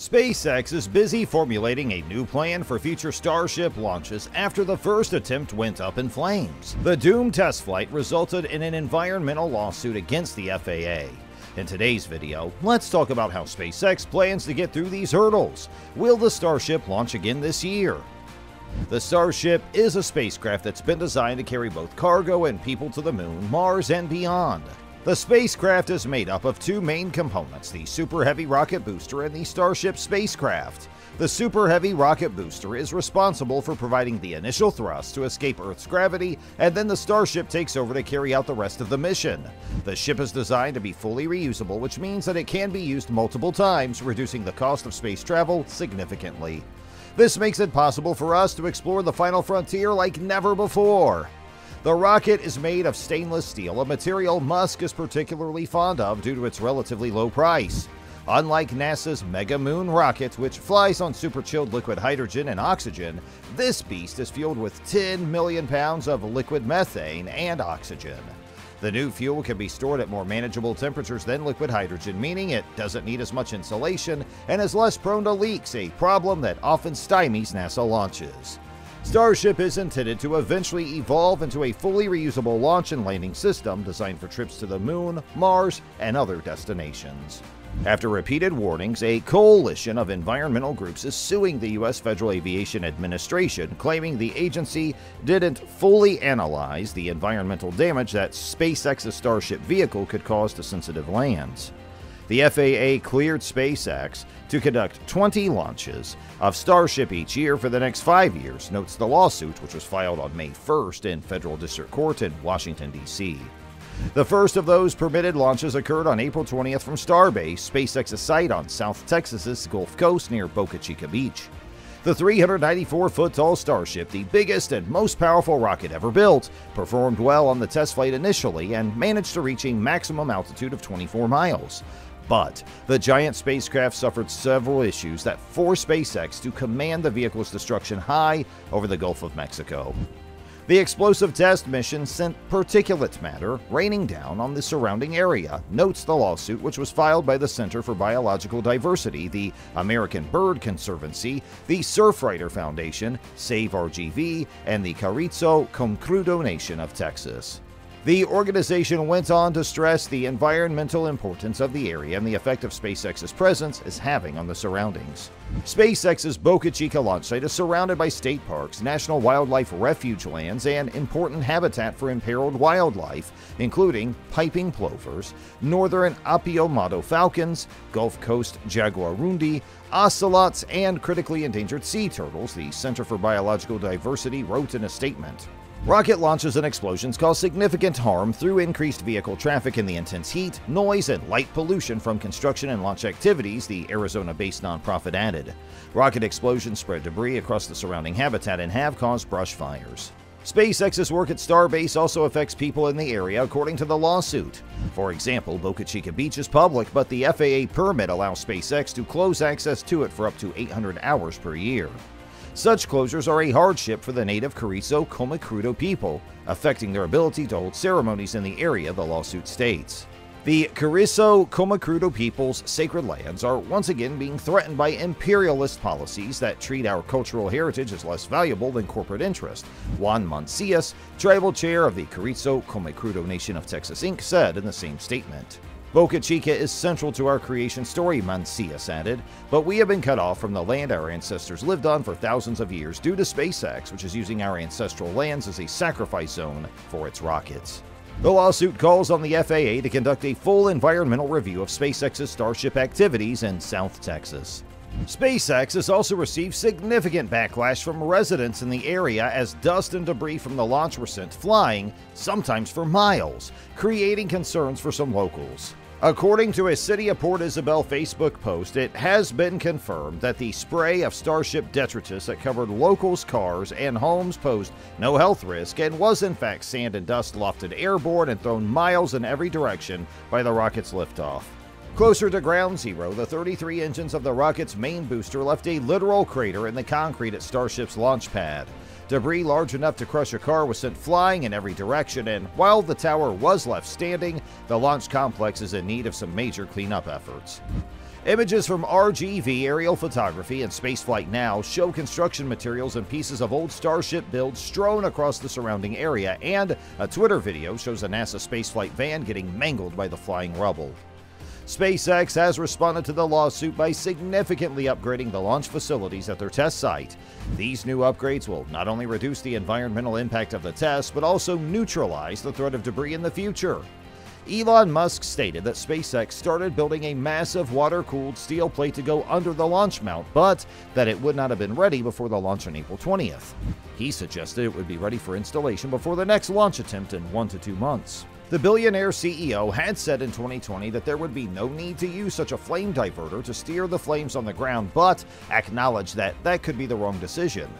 SpaceX is busy formulating a new plan for future Starship launches after the first attempt went up in flames. The doomed test flight resulted in an environmental lawsuit against the FAA. In today's video, let's talk about how SpaceX plans to get through these hurdles. Will the Starship launch again this year? The Starship is a spacecraft that's been designed to carry both cargo and people to the Moon, Mars, and beyond. The spacecraft is made up of two main components, the Super Heavy Rocket Booster and the Starship spacecraft. The Super Heavy Rocket Booster is responsible for providing the initial thrust to escape Earth's gravity, and then the Starship takes over to carry out the rest of the mission. The ship is designed to be fully reusable, which means that it can be used multiple times, reducing the cost of space travel significantly. This makes it possible for us to explore the final frontier like never before. The rocket is made of stainless steel, a material Musk is particularly fond of due to its relatively low price. Unlike NASA's Mega Moon rocket, which flies on super-chilled liquid hydrogen and oxygen, this beast is fueled with 10 million pounds of liquid methane and oxygen. The new fuel can be stored at more manageable temperatures than liquid hydrogen, meaning it doesn't need as much insulation and is less prone to leaks, a problem that often stymies NASA launches. Starship is intended to eventually evolve into a fully reusable launch and landing system designed for trips to the Moon, Mars, and other destinations. After repeated warnings, a coalition of environmental groups is suing the U.S. Federal Aviation Administration, claiming the agency didn't fully analyze the environmental damage that SpaceX's Starship vehicle could cause to sensitive lands. The FAA cleared SpaceX to conduct 20 launches of Starship each year for the next 5 years, notes the lawsuit, which was filed on May 1st in Federal District Court in Washington, D.C. The first of those permitted launches occurred on April 20th from Starbase, SpaceX's site on South Texas's Gulf Coast near Boca Chica Beach. The 394-foot-tall Starship, the biggest and most powerful rocket ever built, performed well on the test flight initially and managed to reach a maximum altitude of 24 miles. But the giant spacecraft suffered several issues that forced SpaceX to command the vehicle's destruction high over the Gulf of Mexico. The explosive test mission sent particulate matter raining down on the surrounding area, notes the lawsuit, which was filed by the Center for Biological Diversity, the American Bird Conservancy, the Surfrider Foundation, Save RGV, and the Carrizo/Comecrudo Nation of Texas. The organization went on to stress the environmental importance of the area and the effect of SpaceX's presence is having on the surroundings. SpaceX's Boca Chica launch site is surrounded by state parks, national wildlife refuge lands, and important habitat for imperiled wildlife, including piping plovers, northern Apiomado falcons, Gulf Coast jaguarundi, ocelots, and critically endangered sea turtles, the Center for Biological Diversity wrote in a statement. Rocket launches and explosions cause significant harm through increased vehicle traffic and the intense heat, noise, and light pollution from construction and launch activities, the Arizona-based nonprofit added. Rocket explosions spread debris across the surrounding habitat and have caused brush fires. SpaceX's work at Starbase also affects people in the area, according to the lawsuit. For example, Boca Chica Beach is public, but the FAA permit allows SpaceX to close access to it for up to 800 hours per year. Such closures are a hardship for the native Carrizo/Comecrudo people, affecting their ability to hold ceremonies in the area, the lawsuit states. The Carrizo/Comecrudo people's sacred lands are once again being threatened by imperialist policies that treat our cultural heritage as less valuable than corporate interest, Juan Mancias, tribal chair of the Carrizo/Comecrudo Nation of Texas, Inc., said in the same statement. Boca Chica is central to our creation story, Mancias added, but we have been cut off from the land our ancestors lived on for thousands of years due to SpaceX, which is using our ancestral lands as a sacrifice zone for its rockets. The lawsuit calls on the FAA to conduct a full environmental review of SpaceX's Starship activities in South Texas. SpaceX has also received significant backlash from residents in the area as dust and debris from the launch were sent flying, sometimes for miles, creating concerns for some locals. According to a City of Port Isabel Facebook post, it has been confirmed that the spray of Starship detritus that covered locals' cars and homes posed no health risk and was in fact sand and dust lofted airborne and thrown miles in every direction by the rocket's liftoff. Closer to ground zero, the 33 engines of the rocket's main booster left a literal crater in the concrete at Starship's launch pad. Debris large enough to crush a car was sent flying in every direction, and while the tower was left standing, the launch complex is in need of some major cleanup efforts. Images from RGV Aerial Photography and Spaceflight Now show construction materials and pieces of old Starship builds strewn across the surrounding area, and a Twitter video shows a NASA spaceflight van getting mangled by the flying rubble. SpaceX has responded to the lawsuit by significantly upgrading the launch facilities at their test site. These new upgrades will not only reduce the environmental impact of the test, but also neutralize the threat of debris in the future. Elon Musk stated that SpaceX started building a massive water-cooled steel plate to go under the launch mount, but that it would not have been ready before the launch on April 20th. He suggested it would be ready for installation before the next launch attempt in 1 to 2 months. The billionaire CEO had said in 2020 that there would be no need to use such a flame diverter to steer the flames on the ground, but acknowledged that that could be the wrong decision.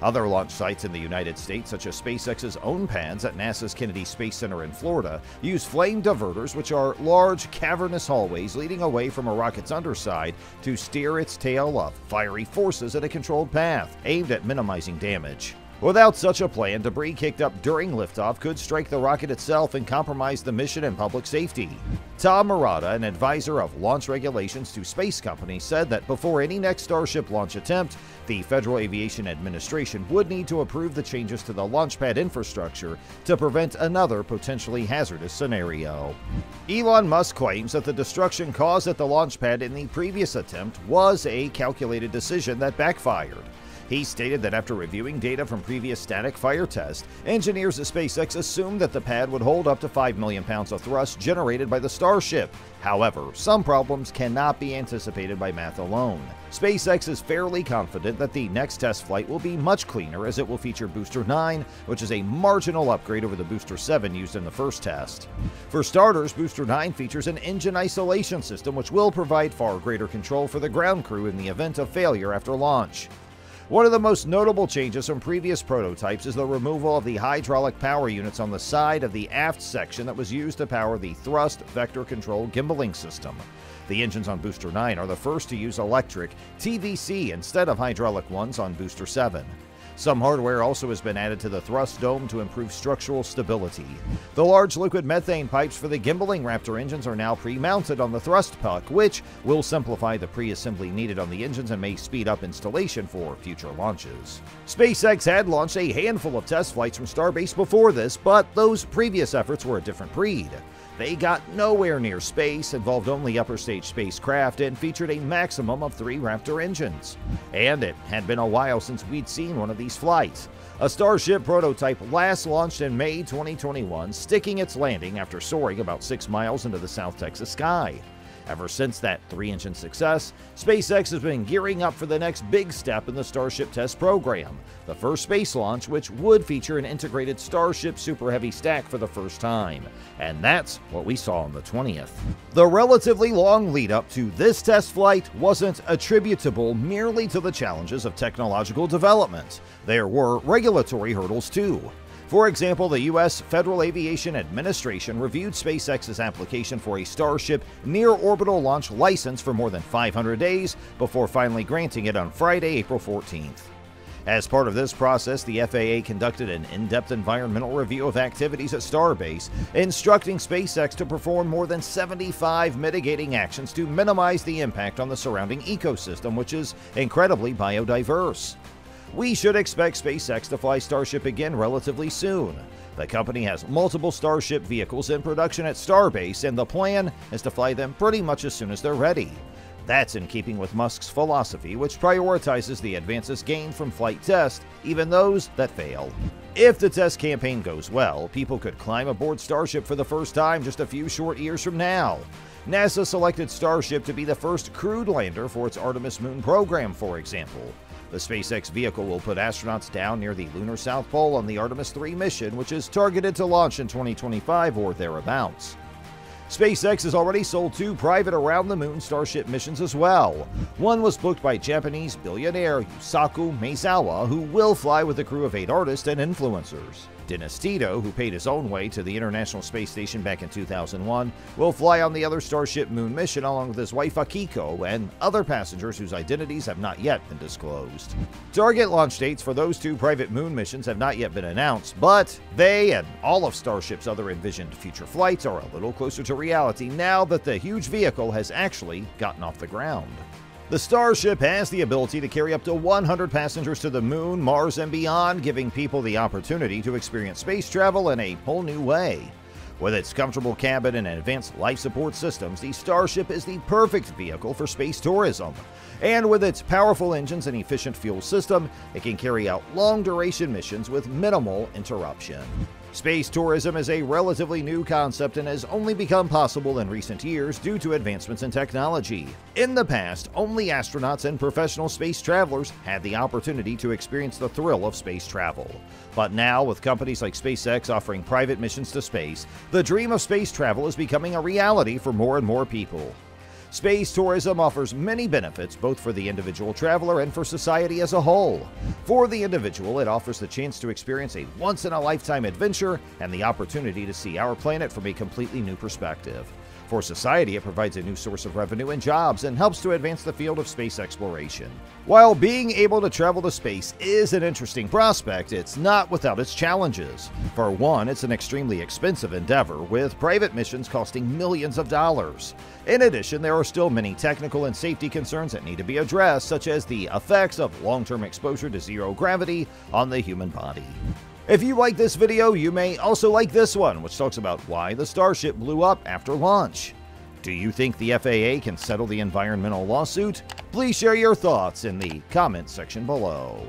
Other launch sites in the United States, such as SpaceX's own pads at NASA's Kennedy Space Center in Florida, use flame diverters, which are large, cavernous hallways leading away from a rocket's underside to steer its tail up fiery forces at a controlled path, aimed at minimizing damage. Without such a plan, debris kicked up during liftoff could strike the rocket itself and compromise the mission and public safety. Tom Murata, an advisor of launch regulations to space companies, said that before any next Starship launch attempt, the Federal Aviation Administration would need to approve the changes to the launch pad infrastructure to prevent another potentially hazardous scenario. Elon Musk claims that the destruction caused at the launch pad in the previous attempt was a calculated decision that backfired. He stated that after reviewing data from previous static fire tests, engineers at SpaceX assumed that the pad would hold up to 5 million pounds of thrust generated by the Starship. However, some problems cannot be anticipated by math alone. SpaceX is fairly confident that the next test flight will be much cleaner, as it will feature Booster 9, which is a marginal upgrade over the Booster 7 used in the first test. For starters, Booster 9 features an engine isolation system, which will provide far greater control for the ground crew in the event of failure after launch. One of the most notable changes from previous prototypes is the removal of the hydraulic power units on the side of the aft section that was used to power the thrust vector control gimbaling system. The engines on Booster 9 are the first to use electric TVC instead of hydraulic ones on Booster 7. Some hardware also has been added to the thrust dome to improve structural stability. The large liquid methane pipes for the gimbaling Raptor engines are now pre-mounted on the thrust puck, which will simplify the pre-assembly needed on the engines and may speed up installation for future launches. SpaceX had launched a handful of test flights from Starbase before this, but those previous efforts were a different breed. They got nowhere near space, involved only upper-stage spacecraft, and featured a maximum of 3 Raptor engines. And it had been a while since we'd seen one of these flights. A Starship prototype last launched in May 2021, sticking its landing after soaring about 6 miles into the South Texas sky. Ever since that 3-engine success, SpaceX has been gearing up for the next big step in the Starship test program, the first space launch, which would feature an integrated Starship Super Heavy stack for the first time. And that's what we saw on the 20th. The relatively long lead-up to this test flight wasn't attributable merely to the challenges of technological development. There were regulatory hurdles too. For example, the U.S. Federal Aviation Administration reviewed SpaceX's application for a Starship near-orbital launch license for more than 500 days before finally granting it on Friday, April 14th. As part of this process, the FAA conducted an in-depth environmental review of activities at Starbase, instructing SpaceX to perform more than 75 mitigating actions to minimize the impact on the surrounding ecosystem, which is incredibly biodiverse. We should expect SpaceX to fly Starship again relatively soon. The company has multiple Starship vehicles in production at Starbase, and the plan is to fly them pretty much as soon as they're ready. That's in keeping with Musk's philosophy, which prioritizes the advances gained from flight tests, even those that fail. If the test campaign goes well, people could climb aboard Starship for the first time just a few short years from now. NASA selected Starship to be the first crewed lander for its Artemis moon program, for example. The SpaceX vehicle will put astronauts down near the lunar South Pole on the Artemis 3 mission, which is targeted to launch in 2025 or thereabouts. SpaceX has already sold 2 private around-the-moon Starship missions as well. One was booked by Japanese billionaire Yusaku Maezawa, who will fly with a crew of 8 artists and influencers. Dennis Tito, who paid his own way to the International Space Station back in 2001, will fly on the other Starship moon mission along with his wife Akiko and other passengers whose identities have not yet been disclosed. Target launch dates for those two private moon missions have not yet been announced, but they and all of Starship's other envisioned future flights are a little closer to reality now that the huge vehicle has actually gotten off the ground. The Starship has the ability to carry up to 100 passengers to the Moon, Mars, and beyond, giving people the opportunity to experience space travel in a whole new way. With its comfortable cabin and advanced life support systems, the Starship is the perfect vehicle for space tourism. And with its powerful engines and efficient fuel system, it can carry out long-duration missions with minimal interruption. Space tourism is a relatively new concept and has only become possible in recent years due to advancements in technology. In the past, only astronauts and professional space travelers had the opportunity to experience the thrill of space travel. But now, with companies like SpaceX offering private missions to space, the dream of space travel is becoming a reality for more and more people. Space tourism offers many benefits both for the individual traveler and for society as a whole. For the individual, it offers the chance to experience a once-in-a-lifetime adventure and the opportunity to see our planet from a completely new perspective. For society, it provides a new source of revenue and jobs and helps to advance the field of space exploration. While being able to travel to space is an interesting prospect, it's not without its challenges. For one, it's an extremely expensive endeavor, with private missions costing millions of dollars. In addition, there are still many technical and safety concerns that need to be addressed, such as the effects of long-term exposure to zero gravity on the human body. If you like this video, you may also like this one, which talks about why the Starship blew up after launch. Do you think the FAA can settle the environmental lawsuit? Please share your thoughts in the comments section below.